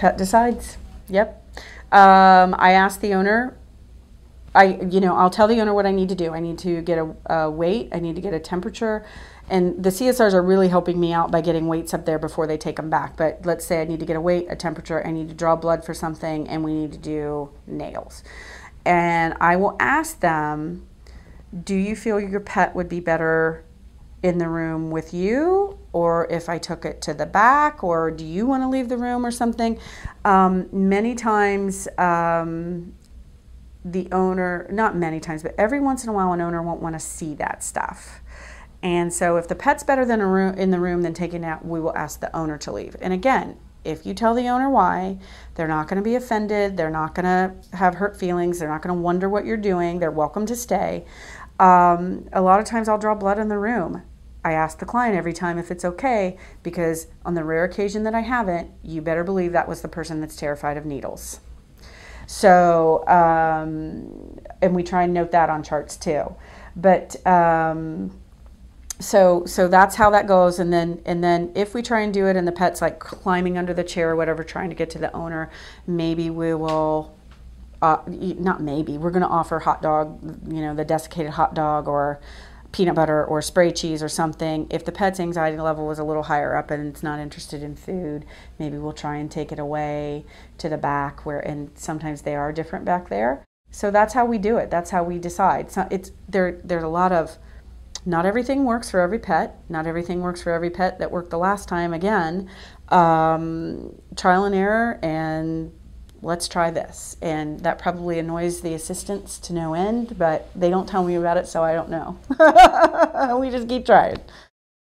Pesticides. Yep. I asked the owner, I'll tell the owner what I need to do. I need to get a weight. I need to get a temperature. And the CSRs are really helping me out by getting weights up there before they take them back. But let's say I need to get a weight, a temperature. I need to draw blood for something, and we need to do nails. And I will ask them, do you feel your pet would be better in the room with you, or if I took it to the back, or do you want to leave the room or something? Many times, the owner, not many times, but every once in a while, an owner won't want to see that stuff. And so if the pet's better than in the room than taking it out, we will ask the owner to leave. And again, if you tell the owner why, they're not going to be offended. They're not going to have hurt feelings. They're not going to wonder what you're doing. They're welcome to stay. A lot of times I'll draw blood in the room. I ask the client every time if it's okay, because on the rare occasion that I haven't, you better believe that was the person that's terrified of needles. So, and we try and note that on charts too. But, so that's how that goes. And then if we try and do it and the pet's like climbing under the chair or whatever, trying to get to the owner, maybe we will, not maybe, we're going to offer hot dog, the desiccated hot dog or peanut butter or spray cheese or something. If the pet's anxiety level was a little higher up and it's not interested in food, maybe we'll try and take it away to the back where, and sometimes they are different back there. So that's how we do it. That's how we decide. There's a lot of, not everything works for every pet. Not everything works for every pet that worked the last time. Again, trial and error, and let's try this. And that probably annoys the assistants to no end, but they don't tell me about it, so I don't know. We just keep trying.